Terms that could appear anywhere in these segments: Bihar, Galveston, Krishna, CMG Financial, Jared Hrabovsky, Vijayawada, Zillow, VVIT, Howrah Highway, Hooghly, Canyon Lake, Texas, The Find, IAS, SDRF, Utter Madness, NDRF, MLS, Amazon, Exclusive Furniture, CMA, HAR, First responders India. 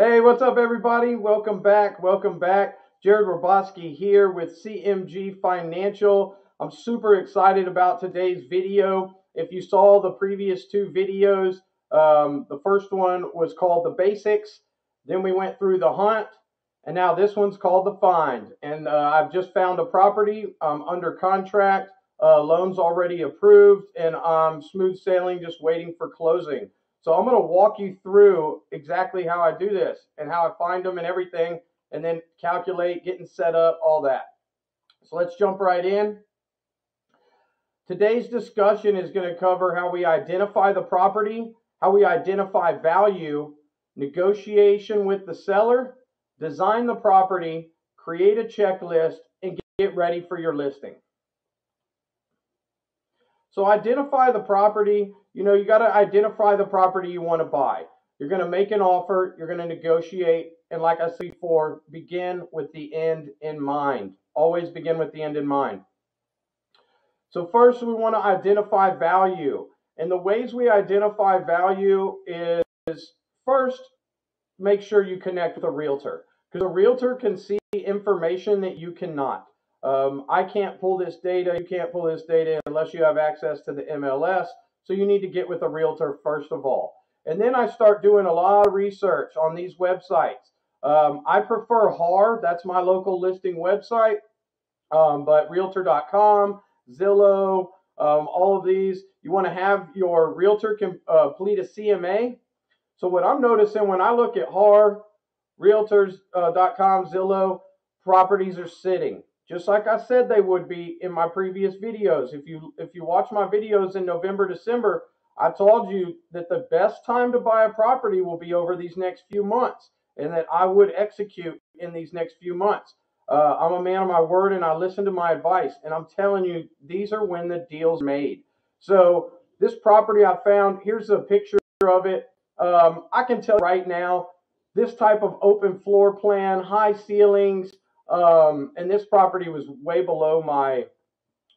Hey, what's up everybody? Welcome back. Jared Hrabovsky here with CMG Financial. I'm super excited about today's video. If you saw the previous two videos, the first one was called The Basics, then we went through The Hunt, and now this one's called The Find. And I've just found a property. I'm under contract, loans already approved, and I'm smooth sailing, just waiting for closing. So I'm going to walk you through exactly how I do this and how I find them and everything, and then calculate, getting set up, all that. So let's jump right in. Today's discussion is going to cover how we identify the property, how we identify value, negotiation with the seller, design the property, create a checklist, and get ready for your listing. So identify the property. You know, you got to identify the property you want to buy. You're going to make an offer. You're going to negotiate. And like I said before, begin with the end in mind. Always begin with the end in mind. So first, we want to identify value. And the ways we identify value is, first, make sure you connect with a realtor, because a realtor can see information that you cannot. I can't pull this data. You can't pull this data unless you have access to the MLS. So you need to get with a realtor first of all. And then I start doing a lot of research on these websites. I prefer HAR. That's my local listing website. But Realtor.com, Zillow, all of these. You want to have your realtor complete a CMA. So what I'm noticing when I look at HAR, Realtors.com, Zillow, properties are sitting. Just like I said they would be in my previous videos. If you watch my videos in November, December, I told you that the best time to buy a property will be over these next few months, and that I would execute in these next few months. I'm a man of my word, and I listen to my advice, and I'm telling you, these are when the deal's made. So this property I found, here's a picture of it. I can tell you right now, this type of open floor plan, high ceilings, and this property was way below my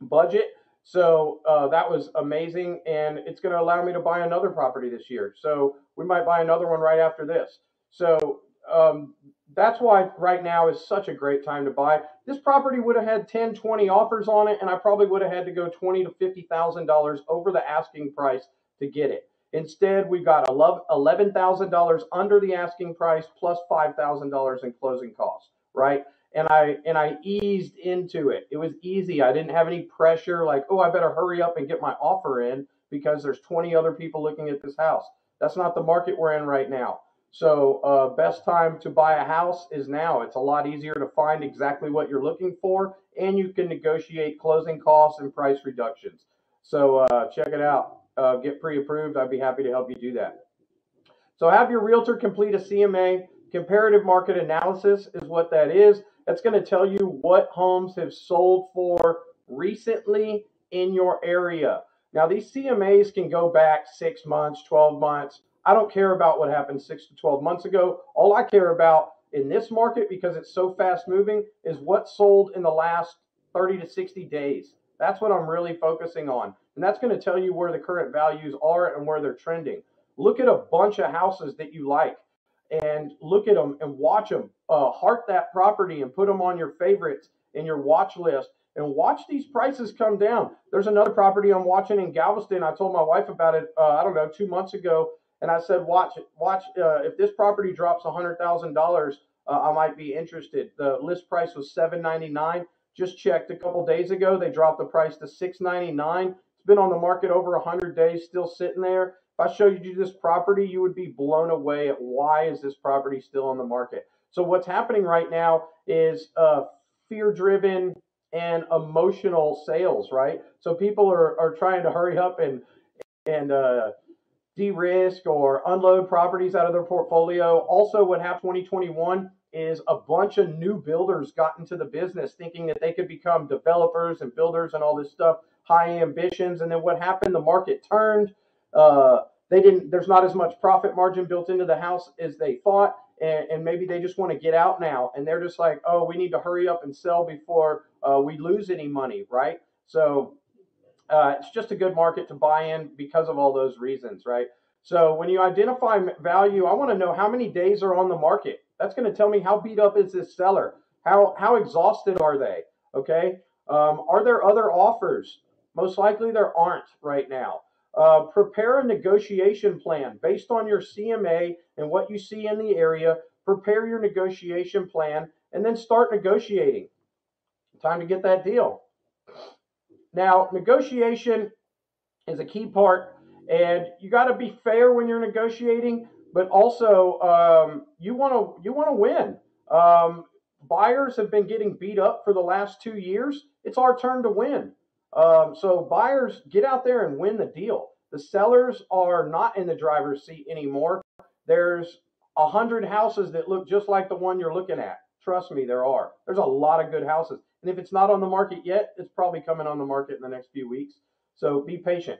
budget, so that was amazing, and it's going to allow me to buy another property this year. So we might buy another one right after this. So that's why right now is such a great time to buy. This property would have had 10, 20 offers on it, and I probably would have had to go $20,000 to $50,000 over the asking price to get it. Instead, we got $11,000 under the asking price plus $5,000 in closing costs, right? And I eased into it. It was easy. I didn't have any pressure like, oh, I better hurry up and get my offer in because there's 20 other people looking at this house. That's not the market we're in right now. So best time to buy a house is now. It's a lot easier to find exactly what you're looking for, and you can negotiate closing costs and price reductions. So check it out. Get pre-approved. I'd be happy to help you do that. So have your realtor complete a CMA. Comparative market analysis is what that is. That's going to tell you what homes have sold for recently in your area. Now, these CMAs can go back 6 months, 12 months. I don't care about what happened 6 to 12 months ago. All I care about in this market, because it's so fast moving, is what sold in the last 30 to 60 days. That's what I'm really focusing on. And that's going to tell you where the current values are and where they're trending. Look at a bunch of houses that you like, and look at them and watch them. Heart that property and put them on your favorites and your watch list, and watch these prices come down. There's another property I'm watching in Galveston. I told my wife about it, I don't know, 2 months ago, and I said, watch. If this property drops $100,000, I might be interested. The list price was $799. Just checked a couple days ago. They dropped the price to $699. It's been on the market over 100 days, still sitting there. If I showed you this property, you would be blown away at why is this property still on the market. So what's happening right now is fear-driven and emotional sales, right? So people are trying to hurry up and de-risk or unload properties out of their portfolio. Also, what happened in 2021 is a bunch of new builders got into the business thinking that they could become developers and builders and all this stuff, high ambitions. And then what happened? The market turned. There's not as much profit margin built into the house as they thought, and maybe they just want to get out now, and they're just like, oh, we need to hurry up and sell before we lose any money, right? So it's just a good market to buy in because of all those reasons, right? So when you identify value, I want to know how many days are on the market. That's going to tell me how beat up is this seller. How exhausted are they? Okay. Are there other offers? Most likely there aren't right now. Prepare a negotiation plan based on your CMA and what you see in the area. Prepare your negotiation plan and then start negotiating. Time to get that deal. Now, negotiation is a key part, and you got to be fair when you're negotiating, but also you want to win. Buyers have been getting beat up for the last 2 years. It's our turn to win. So buyers, get out there and win the deal. The sellers are not in the driver's seat anymore. There's 100 houses that look just like the one you're looking at. Trust me, there are. There's a lot of good houses. And if it's not on the market yet, it's probably coming on the market in the next few weeks. So be patient.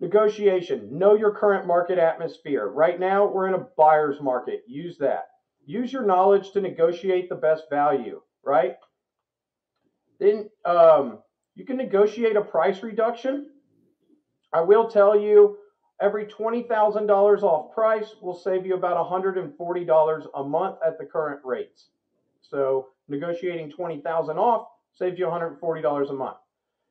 Negotiation. Know your current market atmosphere. Right now, we're in a buyer's market. Use that. Use your knowledge to negotiate the best value, right? Then you can negotiate a price reduction. I will tell you, every $20,000 off price will save you about $140 a month at the current rates. So negotiating $20,000 off saves you $140 a month.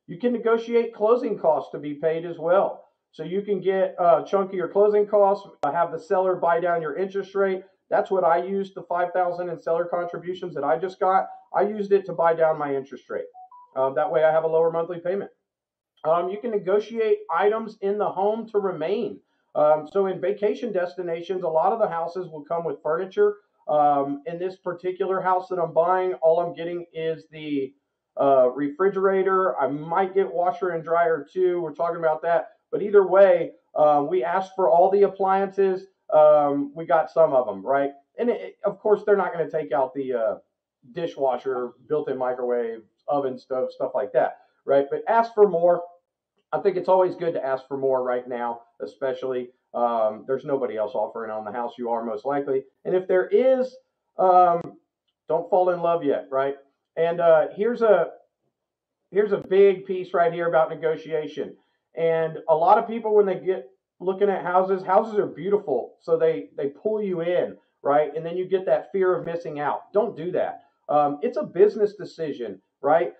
You can negotiate closing costs to be paid as well. So you can get a chunk of your closing costs, have the seller buy down your interest rate. That's what I used, the $5,000 in seller contributions that I just got. I used it to buy down my interest rate. That way I have a lower monthly payment. You can negotiate items in the home to remain. So in vacation destinations, a lot of the houses will come with furniture. In this particular house that I'm buying, all I'm getting is the refrigerator. I might get washer and dryer too. We're talking about that. But either way, we asked for all the appliances. We got some of them, right? And of course, they're not going to take out the dishwasher, built-in microwave, oven, stove, stuff like that, right? But ask for more. I think it's always good to ask for more right now, especially there's nobody else offering on the house you are most likely. And if there is, don't fall in love yet, right? And here's a big piece right here about negotiation. And a lot of people, when they get looking at houses, houses are beautiful, so they pull you in, right? And then you get that fear of missing out. Don't do that. It's a business decision, right?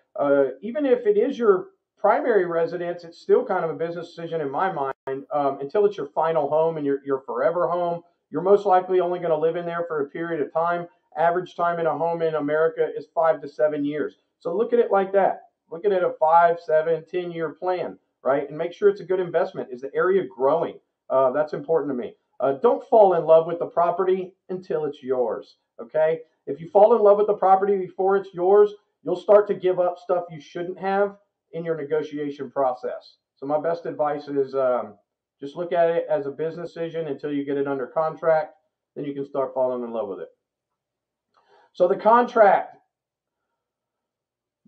Even if it is your primary residence, it's still kind of a business decision in my mind. Until it's your final home and your forever home, you're most likely only going to live in there for a period of time. Average time in a home in America is 5 to 7 years. So look at it like that. Look at it a 5, 7, 10-year plan, right? And make sure it's a good investment. Is the area growing? That's important to me. Don't fall in love with the property until it's yours, okay? If you fall in love with the property before it's yours, you'll start to give up stuff you shouldn't have in your negotiation process. So my best advice is just look at it as a business decision until you get it under contract. Then you can start falling in love with it. So the contract.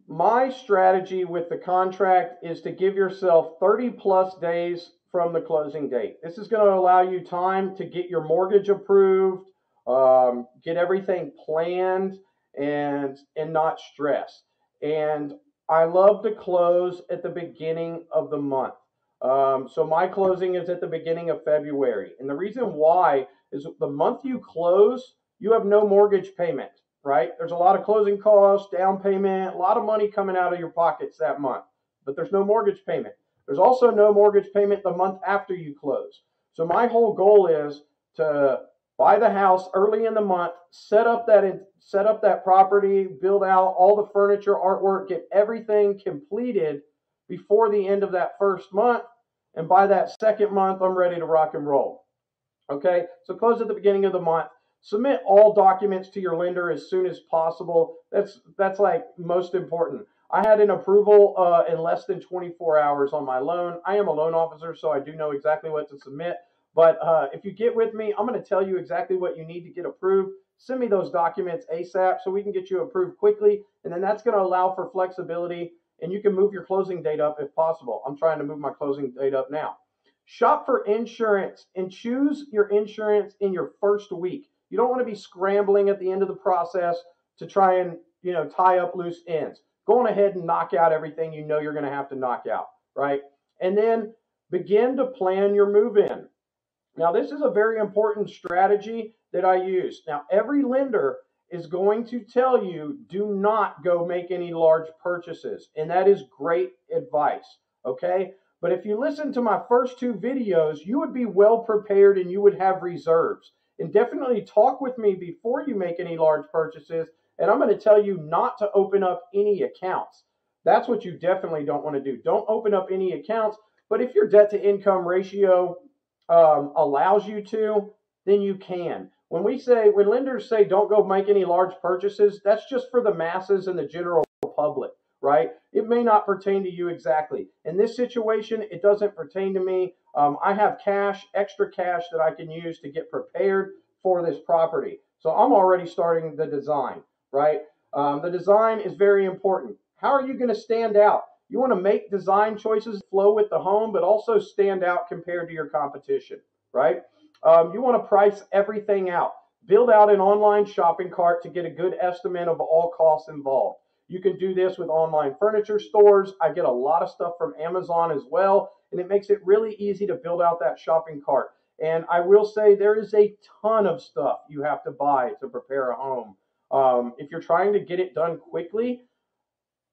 My strategy with the contract is to give yourself 30-plus days from the closing date. This is going to allow you time to get your mortgage approved, get everything planned, and not stressed. And I love to close at the beginning of the month. So my closing is at the beginning of February. And the reason why is the month you close, you have no mortgage payment, right? There's a lot of closing costs, down payment, a lot of money coming out of your pockets that month, but there's no mortgage payment. There's also no mortgage payment the month after you close. So my whole goal is to buy the house early in the month, set up that property, build out all the furniture, artwork, get everything completed before the end of that first month. And by that second month, I'm ready to rock and roll. Okay, so close at the beginning of the month. Submit all documents to your lender as soon as possible. That's like most important. I had an approval in less than 24 hours on my loan. I am a loan officer, so I do know exactly what to submit. But if you get with me, I'm going to tell you exactly what you need to get approved. Send me those documents ASAP so we can get you approved quickly. And then that's going to allow for flexibility, and you can move your closing date up if possible. I'm trying to move my closing date up now. Shop for insurance and choose your insurance in your first week. You don't want to be scrambling at the end of the process to try and, tie up loose ends. Go on ahead and knock out everything you know you're going to have to knock out, right? And then Begin to plan your move-in. Now, this is a very important strategy that I use. Now, every lender is going to tell you, do not go make any large purchases. And that is great advice, okay? But if you listen to my first two videos, you would be well prepared and you would have reserves. And definitely talk with me before you make any large purchases. And I'm going to tell you not to open up any accounts. That's what you definitely don't want to do. Don't open up any accounts. But if your debt-to-income ratio allows you to, then you can. When lenders say don't go make any large purchases, that's just for the masses and the general public, right? It may not pertain to you exactly. In this situation, it doesn't pertain to me. I have cash, extra cash that I can use to get prepared for this property. So I'm already starting the design, right? The design is very important. How are you going to stand out? You want to make design choices flow with the home, but also stand out compared to your competition, right? You want to price everything out. Build out an online shopping cart to get a good estimate of all costs involved. You can do this with online furniture stores. I get a lot of stuff from Amazon as well, and it makes it really easy to build out that shopping cart. And I will say there is a ton of stuff you have to buy to prepare a home. If you're trying to get it done quickly,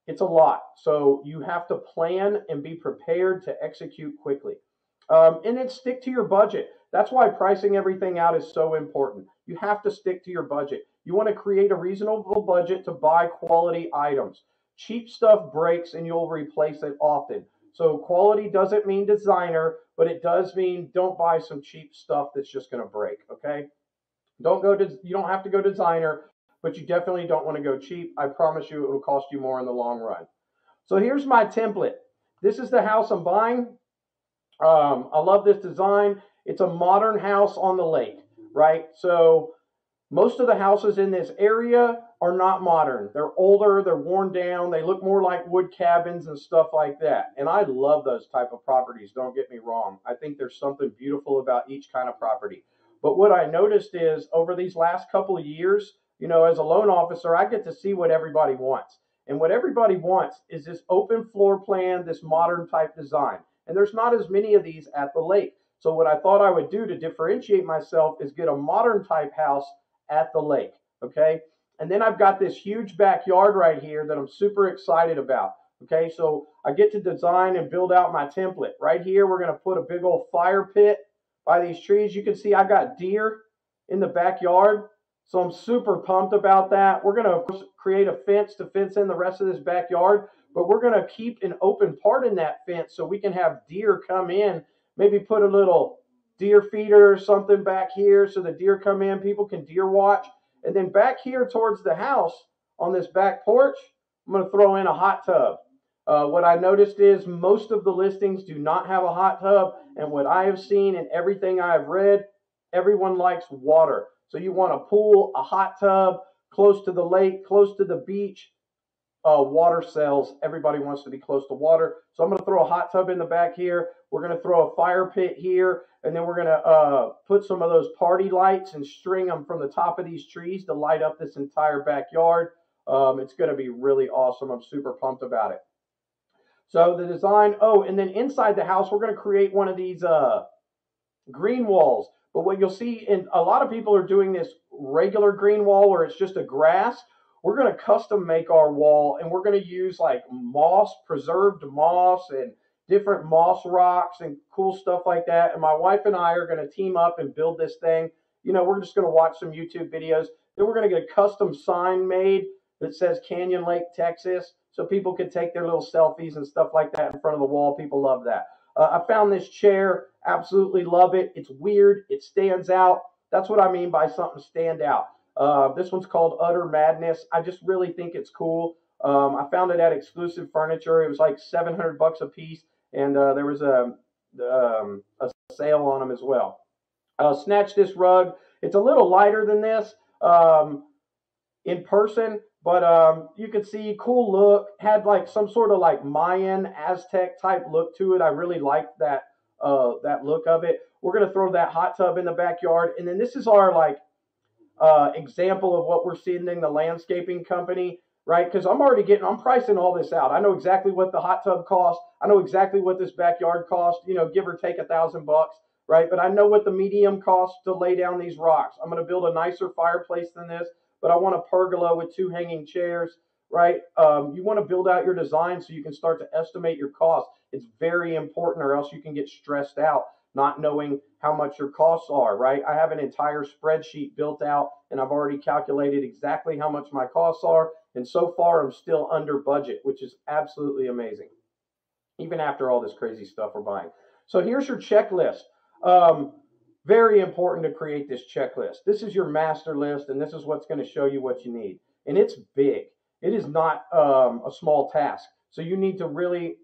it's a lot. So you have to plan and be prepared to execute quickly. And then stick to your budget. That's why pricing everything out is so important. You have to stick to your budget. You want to create a reasonable budget to buy quality items. Cheap stuff breaks and you'll replace it often. So quality doesn't mean designer, but it does mean don't buy some cheap stuff that's just going to break, okay? You don't have to go designer, but you definitely don't want to go cheap. I promise you it will cost you more in the long run. So here's my template. This is the house I'm buying. I love this design. It's a modern house on the lake, right? So most of the houses in this area are not modern. They're older, they're worn down, they look more like wood cabins and stuff like that. And I love those type of properties, don't get me wrong. I think there's something beautiful about each kind of property. But what I noticed is over these last couple of years, you know, as a loan officer, I get to see what everybody wants. And what everybody wants is this open floor plan, this modern type design. And there's not as many of these at the lake. So what I thought I would do to differentiate myself is get a modern type house at the lake, okay? And then I've got this huge backyard right here that I'm super excited about, okay? So I get to design and build out my template. Right here, we're gonna put a big old fire pit by these trees. You can see I got deer in the backyard, so I'm super pumped about that. We're gonna, of course, create a fence to fence in the rest of this backyard, but we're gonna keep an open part in that fence so we can have deer come in. Maybe put a little deer feeder or something back here so the deer come in, people can deer watch. And then back here towards the house on this back porch, I'm going to throw in a hot tub. What I noticed is most of the listings do not have a hot tub. And what I have seen and everything I have read, everyone likes water. So you want a pool, a hot tub, close to the lake, close to the beach. Water sells. Everybody wants to be close to water. So I'm going to throw a hot tub in the back here. We're going to throw a fire pit here. And then we're going to put some of those party lights and string them from the top of these trees to light up this entire backyard. It's going to be really awesome. I'm super pumped about it. So the design. Oh, and then inside the house, we're going to create one of these green walls. But what you'll see, and a lot of people are doing this regular green wall where it's just a grass. We're going to custom make our wall, and we're going to use like moss, preserved moss and different moss rocks and cool stuff like that. And my wife and I are going to team up and build this thing. You know, we're just going to watch some YouTube videos. Then we're going to get a custom sign made that says Canyon Lake, Texas, so people can take their little selfies and stuff like that in front of the wall. People love that. I found this chair. Absolutely love it. It's weird. It stands out. That's what I mean by something stand out. This one's called Utter Madness. I just really think it's cool. I found it at Exclusive Furniture. It was like $700 a piece, and there was a sale on them as well. Snatch This Rug. It's a little lighter than this in person, but you can see cool look. Had like some sort of like Mayan, Aztec type look to it. I really liked that look of it. We're gonna throw that hot tub in the backyard, and then this is our like example of what we're sending the landscaping company. right? Because I'm pricing all this out. I know exactly what the hot tub costs. I know exactly what this backyard costs, you know, give or take $1,000, right? But I know what the medium costs to lay down these rocks. I'm going to build a nicer fireplace than this, but I want a pergola with 2 hanging chairs, right? You want to build out your design so you can start to estimate your costs. It's very important, or else you can get stressed out not knowing how much your costs are, right? I have an entire spreadsheet built out, and I've already calculated exactly how much my costs are. And so far, I'm still under budget, which is absolutely amazing, even after all this crazy stuff we're buying. So here's your checklist. Very important to create this checklist. This is your master list, and this is what's going to show you what you need. And it's big. It is not a small task. So you need to really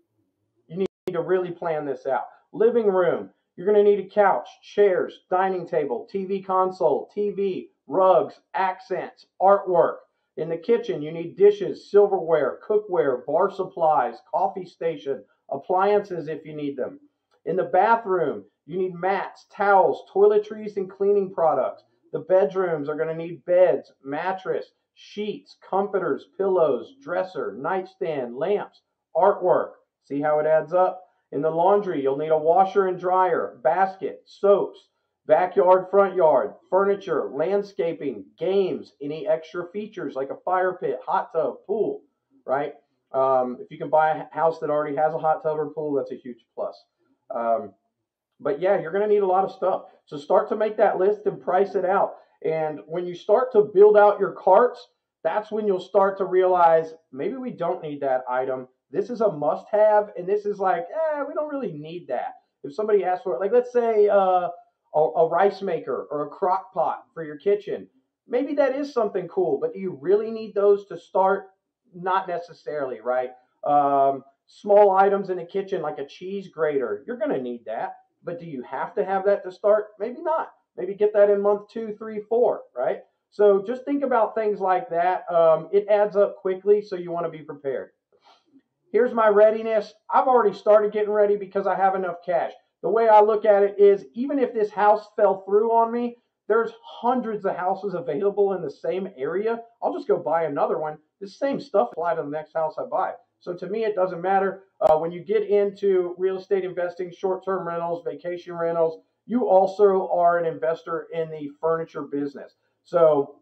plan this out. Living room. You're going to need a couch, chairs, dining table, TV console, TV, rugs, accents, artwork. In the kitchen, you need dishes, silverware, cookware, bar supplies, coffee station, appliances if you need them. In the bathroom, you need mats, towels, toiletries, and cleaning products. The bedrooms are going to need beds, mattress, sheets, comforters, pillows, dresser, nightstand, lamps, artwork. See how it adds up? In the laundry, you'll need a washer and dryer, basket, soaps, backyard, front yard, furniture, landscaping, games, any extra features like a fire pit, hot tub, pool, right? If you can buy a house that already has a hot tub or pool, that's a huge plus. But yeah, you're going to need a lot of stuff. So start to make that list and price it out. And when you start to build out your carts, that's when you'll start to realize maybe we don't need that item. This is a must-have, and this is like, we don't really need that. If somebody asks for it, like let's say a rice maker or a crock pot for your kitchen, maybe that is something cool, but do you really need those to start? Not necessarily, right? Small items in the kitchen like a cheese grater, you're going to need that, but do you have to have that to start? Maybe not. Maybe get that in month 2, 3, 4, right? So just think about things like that. It adds up quickly, so you want to be prepared. Here's my readiness. I've already started getting ready because I have enough cash. The way I look at it is, even if this house fell through on me, there's hundreds of houses available in the same area. I'll just go buy another one. The same stuff apply to the next house I buy. So to me, it doesn't matter. When you get into real estate investing, short-term rentals, vacation rentals, you also are an investor in the furniture business. So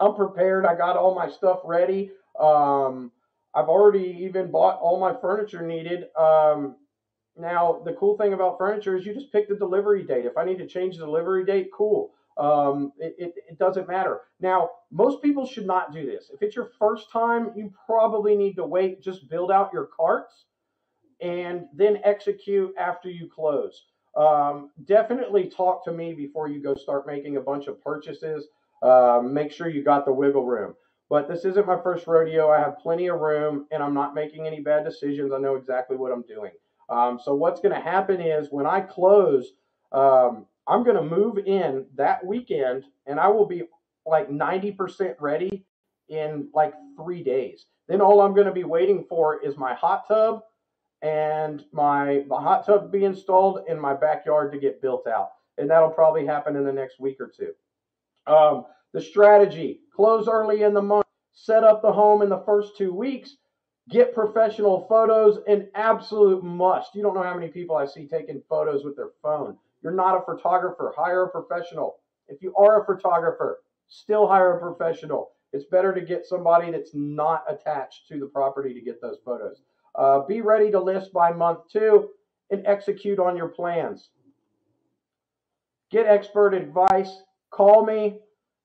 I'm prepared. I got all my stuff ready. I've already even bought all my furniture needed. Now, the cool thing about furniture is you just pick the delivery date. If I need to change the delivery date, cool. It doesn't matter. Now, most people should not do this. If it's your first time, you probably need to wait. Just build out your carts and then execute after you close. Definitely talk to me before you go start making a bunch of purchases. Make sure you got the wiggle room. But this isn't my first rodeo. I have plenty of room, and I'm not making any bad decisions. I know exactly what I'm doing. So what's going to happen is when I close, I'm going to move in that weekend, and I will be like 90% ready in like 3 days. Then all I'm going to be waiting for is my hot tub and my hot tub to be installed and my backyard to get built out. And that'll probably happen in the next week or two. The strategy, close early in the month, set up the home in the first 2 weeks, get professional photos, an absolute must. You don't know how many people I see taking photos with their phone. You're not a photographer, hire a professional. If you are a photographer, still hire a professional. It's better to get somebody that's not attached to the property to get those photos. Be ready to list by month 2 and execute on your plans. Get expert advice. Call me.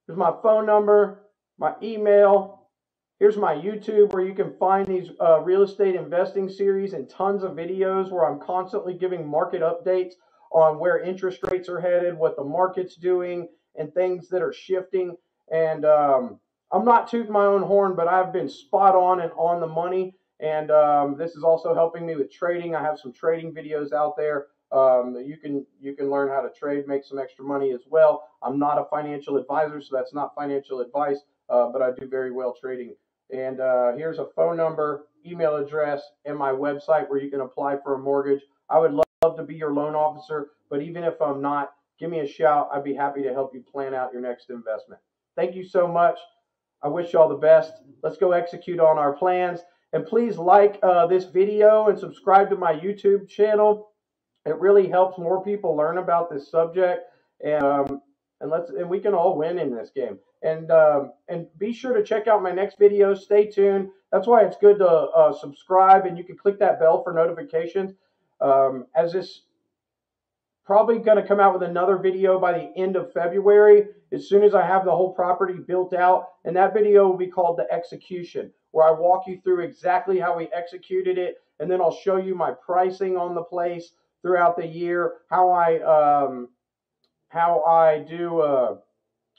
Here's my phone number, my email. Here's my YouTube, where you can find these real estate investing series and tons of videos where I'm constantly giving market updates on where interest rates are headed, what the market's doing, and things that are shifting. And I'm not tooting my own horn, but I've been spot on and on the money. And this is also helping me with trading. I have some trading videos out there. You can learn how to trade, make some extra money as well. I'm not a financial advisor, so that's not financial advice, but I do very well trading. And here's a phone number, email address, and my website where you can apply for a mortgage. I would love to be your loan officer, but even if I'm not, give me a shout. I'd be happy to help you plan out your next investment. Thank you so much. I wish you all the best. Let's go execute on our plans. And please like this video and subscribe to my YouTube channel. It really helps more people learn about this subject. And we can all win in this game. And be sure to check out my next video. Stay tuned. That's why it's good to subscribe, and you can click that bell for notifications. As this probably going to come out with another video by the end of February, as soon as I have the whole property built out, and that video will be called The Execution, where I walk you through exactly how we executed it, and then I'll show you my pricing on the place throughout the year, how I do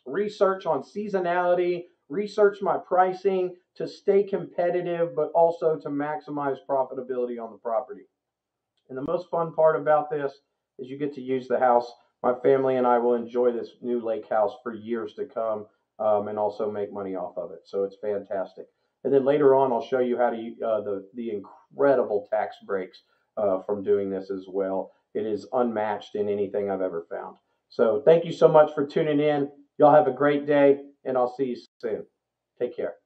research on seasonality, research my pricing to stay competitive, but also to maximize profitability on the property. And the most fun part about this is you get to use the house. My family and I will enjoy this new lake house for years to come, and also make money off of it. So it's fantastic. And then later on, I'll show you how to the incredible tax breaks from doing this as well. It is unmatched in anything I've ever found. So thank you so much for tuning in. Y'all have a great day, and I'll see you soon. Take care.